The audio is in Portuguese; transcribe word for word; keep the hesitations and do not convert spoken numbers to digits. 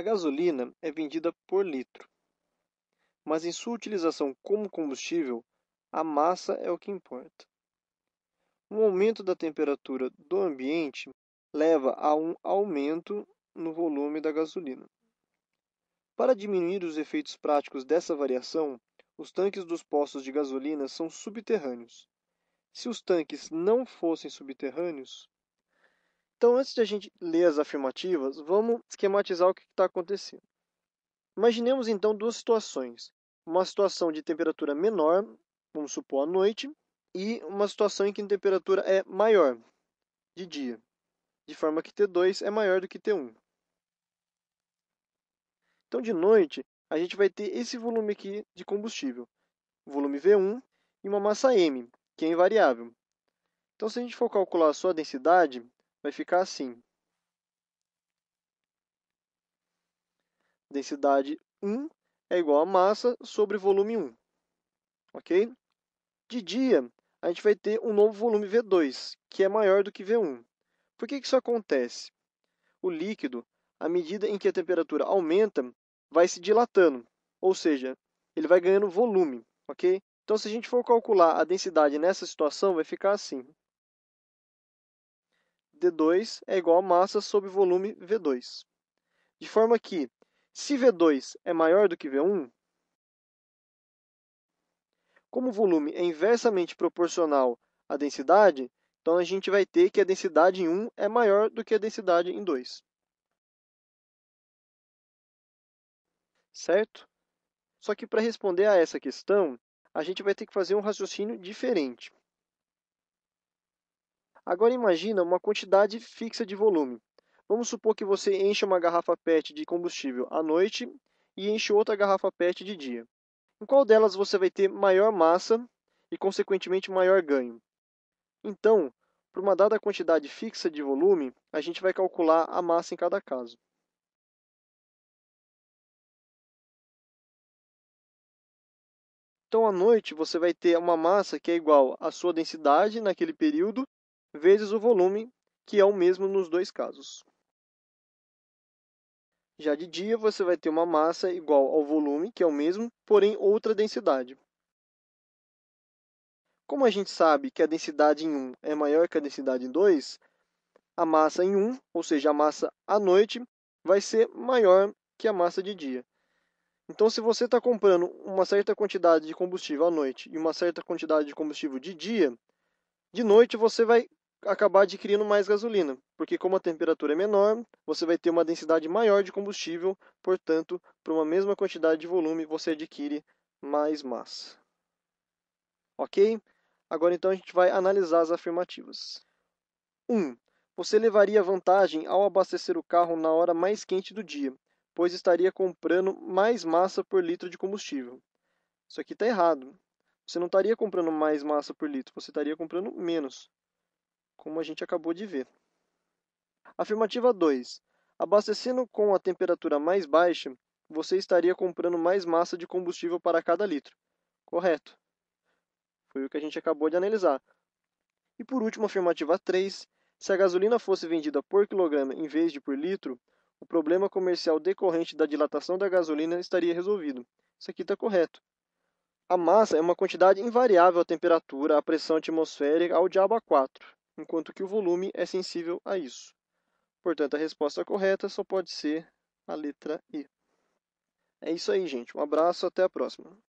A gasolina é vendida por litro, mas em sua utilização como combustível, a massa é o que importa. Um aumento da temperatura do ambiente leva a um aumento no volume da gasolina. Para diminuir os efeitos práticos dessa variação, os tanques dos postos de gasolina são subterrâneos. Se os tanques não fossem subterrâneos... Então, antes de a gente ler as afirmativas, vamos esquematizar o que está acontecendo. Imaginemos, então, duas situações. Uma situação de temperatura menor, vamos supor, à noite, e uma situação em que a temperatura é maior, de dia, de forma que T dois é maior do que T um. Então, de noite, a gente vai ter esse volume aqui de combustível, o volume V um, e uma massa M, que é invariável. Então, se a gente for calcular a sua densidade, vai ficar assim. Densidade um é igual a massa sobre volume um. Ok? De dia, a gente vai ter um novo volume V dois, que é maior do que V um. Por que isso acontece? O líquido, à medida em que a temperatura aumenta, vai se dilatando, ou seja, ele vai ganhando volume. Ok? Então, se a gente for calcular a densidade nessa situação, vai ficar assim. D dois é igual a massa sobre volume V dois. De forma que, se V dois é maior do que V um, como o volume é inversamente proporcional à densidade, então a gente vai ter que a densidade em um é maior do que a densidade em dois. Certo? Só que para responder a essa questão, a gente vai ter que fazer um raciocínio diferente. Agora imagina uma quantidade fixa de volume. Vamos supor que você enche uma garrafa PET de combustível à noite e enche outra garrafa PET de dia. Em qual delas você vai ter maior massa e, consequentemente, maior ganho? Então, para uma dada quantidade fixa de volume, a gente vai calcular a massa em cada caso. Então, à noite, você vai ter uma massa que é igual à sua densidade naquele período, vezes o volume, que é o mesmo nos dois casos. Já de dia, você vai ter uma massa igual ao volume, que é o mesmo, porém outra densidade. Como a gente sabe que a densidade em um é maior que a densidade em dois, a massa em um, ou seja, a massa à noite, vai ser maior que a massa de dia. Então, se você está comprando uma certa quantidade de combustível à noite e uma certa quantidade de combustível de dia, de noite você vai acabar adquirindo mais gasolina, porque como a temperatura é menor, você vai ter uma densidade maior de combustível, portanto, para uma mesma quantidade de volume, você adquire mais massa. Ok? Agora, então, a gente vai analisar as afirmativas. um. Você levaria vantagem ao abastecer o carro na hora mais quente do dia, pois estaria comprando mais massa por litro de combustível. Isso aqui está errado. Você não estaria comprando mais massa por litro, você estaria comprando menos, como a gente acabou de ver. Afirmativa dois. Abastecendo com a temperatura mais baixa, você estaria comprando mais massa de combustível para cada litro. Correto. Foi o que a gente acabou de analisar. E por último, afirmativa três. Se a gasolina fosse vendida por quilograma em vez de por litro, o problema comercial decorrente da dilatação da gasolina estaria resolvido. Isso aqui está correto. A massa é uma quantidade invariável à temperatura, à pressão atmosférica, ao diabo a quatro, enquanto que o volume é sensível a isso. Portanto, a resposta correta só pode ser a letra E. É isso aí, gente. Um abraço, até a próxima.